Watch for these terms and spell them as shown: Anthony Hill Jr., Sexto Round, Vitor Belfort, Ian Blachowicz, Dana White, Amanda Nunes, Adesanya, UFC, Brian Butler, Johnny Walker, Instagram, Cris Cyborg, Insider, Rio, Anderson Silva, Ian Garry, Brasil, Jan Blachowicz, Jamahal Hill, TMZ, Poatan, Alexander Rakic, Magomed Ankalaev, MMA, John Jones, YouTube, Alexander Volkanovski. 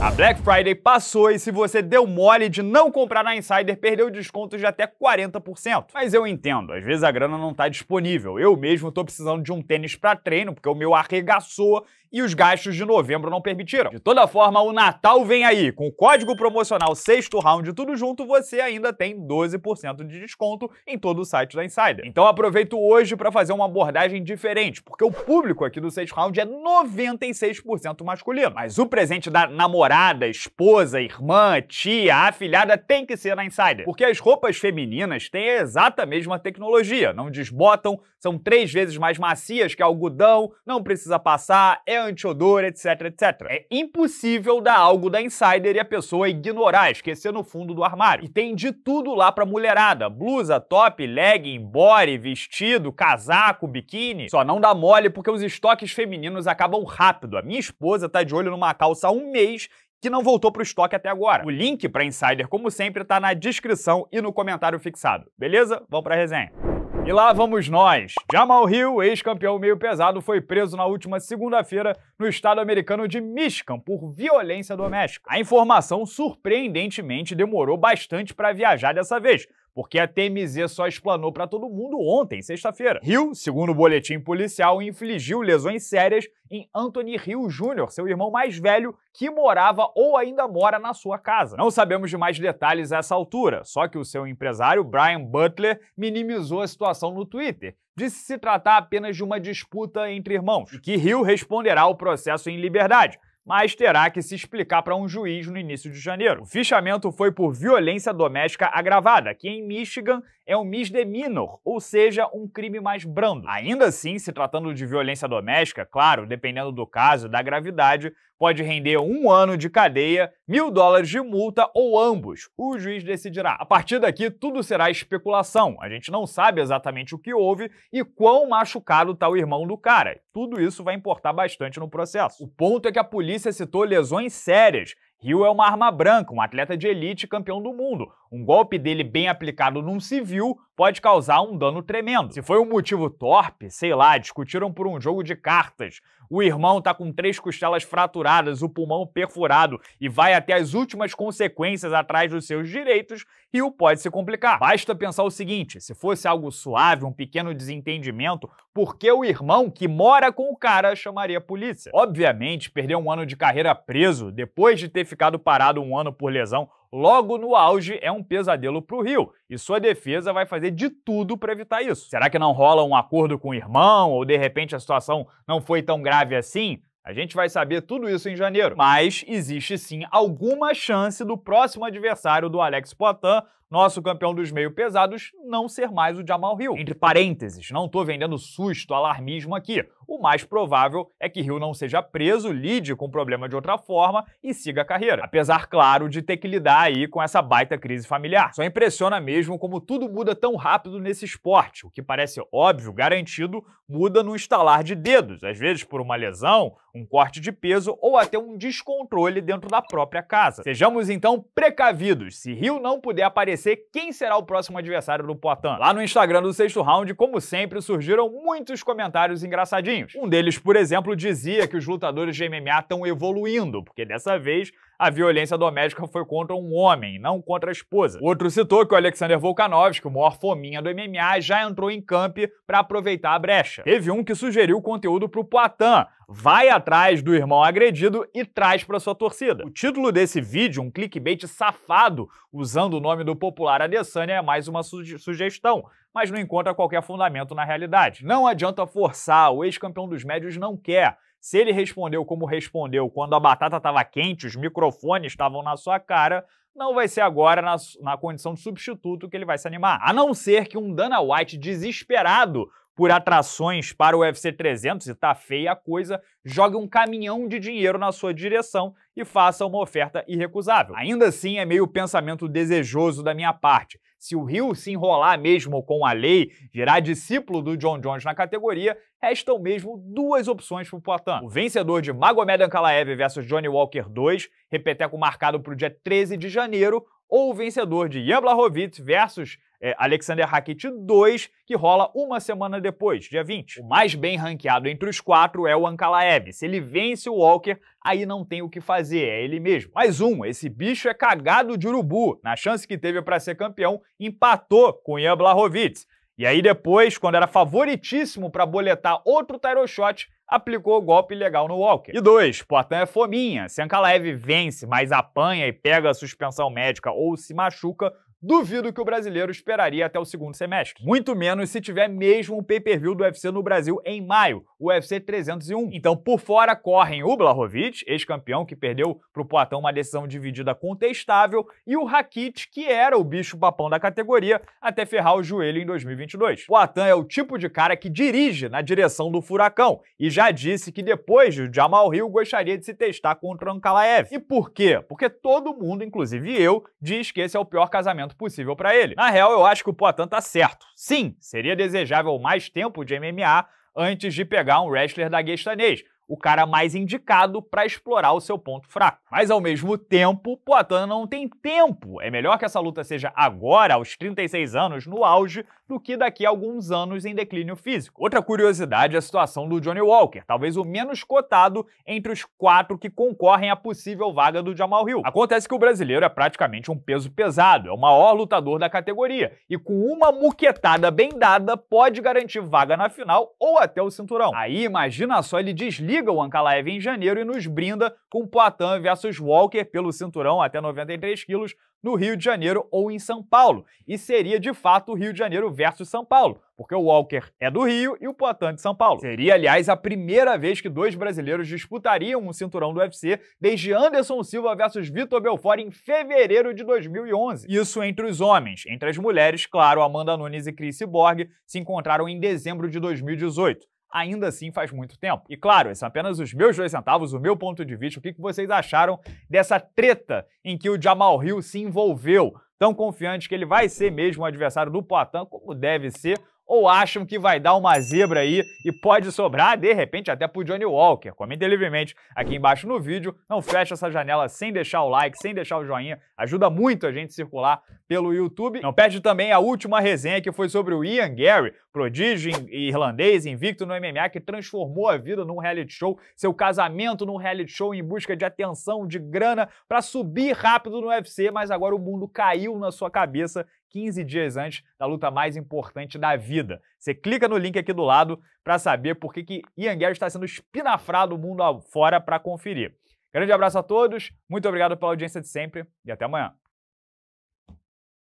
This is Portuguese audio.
A Black Friday passou e se você deu mole de não comprar na Insider, perdeu descontos de até 40%. Mas eu entendo, às vezes a grana não tá disponível. Eu mesmo tô precisando de um tênis pra treino, porque o meu arregaçou e os gastos de novembro não permitiram. De toda forma, o Natal vem aí. Com o código promocional Sexto Round tudo junto, você ainda tem 12% de desconto em todo o site da Insider. Então aproveito hoje pra fazer uma abordagem diferente, porque o público aqui do Sexto Round é 96% masculino. Mas o presente da namorada, esposa, irmã, tia, afilhada tem que ser na Insider. Porque as roupas femininas têm a exata mesma tecnologia. Não desbotam, são 3 vezes mais macias que algodão, não precisa passar, é antiodor, etc, etc. É impossível dar algo da Insider e a pessoa ignorar, esquecer no fundo do armário. E tem de tudo lá pra mulherada. Blusa, top, legging, body, vestido, casaco, biquíni. Só não dá mole porque os estoques femininos acabam rápido. A minha esposa tá de olho numa calça há um mês que não voltou pro estoque até agora. O link pra Insider, como sempre, tá na descrição e no comentário fixado. Beleza? Vamos pra resenha. E lá vamos nós. Jamahal Hill, ex-campeão meio pesado, foi preso na última segunda-feira no estado americano de Michigan por violência doméstica. A informação, surpreendentemente, demorou bastante pra viajar dessa vez, porque a TMZ só explanou pra todo mundo ontem, sexta-feira. Hill, segundo o boletim policial, infligiu lesões sérias em Anthony Hill Jr., seu irmão mais velho, que morava ou ainda mora na sua casa. Não sabemos de mais detalhes a essa altura, só que o seu empresário, Brian Butler, minimizou a situação no Twitter. Disse se tratar apenas de uma disputa entre irmãos, e que Hill responderá ao processo em liberdade, mas terá que se explicar para um juiz no início de janeiro. O fichamento foi por violência doméstica agravada, que em Michigan é um misdemeanor, ou seja, um crime mais brando. Ainda assim, se tratando de violência doméstica, claro, dependendo do caso, da gravidade, pode render 1 ano de cadeia, $1.000 de multa ou ambos. O juiz decidirá. A partir daqui, tudo será especulação. A gente não sabe exatamente o que houve e quão machucado está o irmão do cara. Tudo isso vai importar bastante no processo. O ponto é que a polícia citou lesões sérias. Hill é uma arma branca, um atleta de elite campeão do mundo. Um golpe dele bem aplicado num civil pode causar um dano tremendo. Se foi um motivo torpe, sei lá, discutiram por um jogo de cartas. O irmão tá com 3 costelas fraturadas, o pulmão perfurado e vai até as últimas consequências atrás dos seus direitos, Hill pode se complicar. Basta pensar o seguinte, se fosse algo suave, um pequeno desentendimento, por que o irmão que mora com o cara chamaria a polícia? Obviamente, perder 1 ano de carreira preso, depois de ter ficado parado 1 ano por lesão, logo no auge, é um pesadelo pro Hill, e sua defesa vai fazer de tudo pra evitar isso. Será que não rola um acordo com o irmão, ou de repente a situação não foi tão grave assim? A gente vai saber tudo isso em janeiro. Mas existe sim alguma chance do próximo adversário do Alex Poatan, nosso campeão dos meio pesados, não ser mais o Jamahal Hill. Entre parênteses, não tô vendendo susto, alarmismo aqui. O mais provável é que Hill não seja preso, lide com o problema de outra forma e siga a carreira. Apesar, claro, de ter que lidar aí com essa baita crise familiar. Só impressiona mesmo como tudo muda tão rápido nesse esporte. O que parece óbvio, garantido, muda num estalar de dedos. Às vezes por uma lesão, um corte de peso ou até um descontrole dentro da própria casa. Sejamos então precavidos. Se Hill não puder aparecer, quem será o próximo adversário do Poatan? Lá no Instagram do Sexto Round, como sempre, surgiram muitos comentários engraçadinhos. Um deles, por exemplo, dizia que os lutadores de MMA estão evoluindo, porque dessa vez a violência doméstica foi contra um homem, não contra a esposa. Outro citou que o Alexander Volkanovski, o maior fominha do MMA, já entrou em camp pra aproveitar a brecha. Teve um que sugeriu conteúdo pro Poatan. Vai atrás do irmão agredido e traz pra sua torcida. O título desse vídeo, um clickbait safado, usando o nome do popular Adesanya, é mais uma sugestão, mas não encontra qualquer fundamento na realidade. Não adianta forçar, o ex-campeão dos médios não quer. Se ele respondeu como respondeu quando a batata estava quente, os microfones estavam na sua cara, não vai ser agora na condição de substituto que ele vai se animar. A não ser que um Dana White desesperado por atrações para o UFC 300, e tá feia a coisa, jogue um caminhão de dinheiro na sua direção e faça uma oferta irrecusável. Ainda assim, é meio pensamento desejoso da minha parte. Se o Hill se enrolar mesmo com a lei, virar discípulo do John Jones na categoria, restam mesmo 2 opções pro Poatan. O vencedor de Magomed Ankalaev versus Johnny Walker 2, repeteco marcado pro dia 13 de janeiro, ou o vencedor de Jan Blachowicz versus Alexander Rakic 2, que rola uma semana depois, dia 20. O mais bem ranqueado entre os quatro é o Ankalaev. Se ele vence o Walker, aí não tem o que fazer, é ele mesmo. Mais um, esse bicho é cagado de urubu. Na chance que teve para ser campeão, empatou com Ian Blachowicz. E aí depois, quando era favoritíssimo para boletar outro title shot, aplicou o golpe legal no Walker. E 2, Poatan é fominha. Se Ankalaev vence, mas apanha e pega a suspensão médica ou se machuca, duvido que o brasileiro esperaria até o segundo semestre. Muito menos se tiver mesmo um pay-per-view do UFC no Brasil em maio, o UFC 301. Então, por fora, correm o Blachowicz, ex-campeão que perdeu pro Poatan uma decisão dividida contestável, e o Rakic, que era o bicho papão da categoria, até ferrar o joelho em 2022. Poatan é o tipo de cara que dirige na direção do furacão, e já disse que depois do Jamahal Hill gostaria de se testar contra o Ankalaev. E por quê? Porque todo mundo, inclusive eu, diz que esse é o pior casamento possível para ele. Na real, eu acho que o Poatan tá certo. Sim, seria desejável mais tempo de MMA antes de pegar um wrestler daguestanês, o cara mais indicado para explorar o seu ponto fraco. Mas, ao mesmo tempo, Poatan não tem tempo. É melhor que essa luta seja agora, aos 36 anos, no auge, do que daqui a alguns anos em declínio físico. Outra curiosidade é a situação do Johnny Walker, talvez o menos cotado entre os quatro que concorrem à possível vaga do Jamahal Hill. Acontece que o brasileiro é praticamente um peso pesado, é o maior lutador da categoria, e com uma muquetada bem dada, pode garantir vaga na final ou até o cinturão. Aí, imagina só, ele desliga o Ankalaev em janeiro e nos brinda com Poatan versus Walker pelo cinturão até 93 quilos, no Rio de Janeiro ou em São Paulo. E seria, de fato, o Rio de Janeiro versus São Paulo, porque o Walker é do Rio e o Poatan de São Paulo. Seria, aliás, a primeira vez que dois brasileiros disputariam um cinturão do UFC desde Anderson Silva versus Vitor Belfort em fevereiro de 2011. Isso entre os homens. Entre as mulheres, claro, Amanda Nunes e Cris Cyborg se encontraram em dezembro de 2018. Ainda assim faz muito tempo. E claro, esses são apenas os meus 2 centavos, o meu ponto de vista, o que vocês acharam dessa treta em que o Jamahal Hill se envolveu? Tão confiante que ele vai ser mesmo o adversário do Poatan, como deve ser, ou acham que vai dar uma zebra aí e pode sobrar, de repente, até pro Johnny Walker? Comentem livremente aqui embaixo no vídeo. Não fecha essa janela sem deixar o like, sem deixar o joinha. Ajuda muito a gente circular pelo YouTube. Não perde também a última resenha, que foi sobre o Ian Garry, prodígio irlandês, invicto no MMA, que transformou a vida num reality show, seu casamento num reality show em busca de atenção, de grana, para subir rápido no UFC, mas agora o mundo caiu na sua cabeça 15 dias antes da luta mais importante da vida. Você clica no link aqui do lado para saber por que Ian Garry está sendo espinafrado mundo afora, para conferir. Grande abraço a todos, muito obrigado pela audiência de sempre e até amanhã.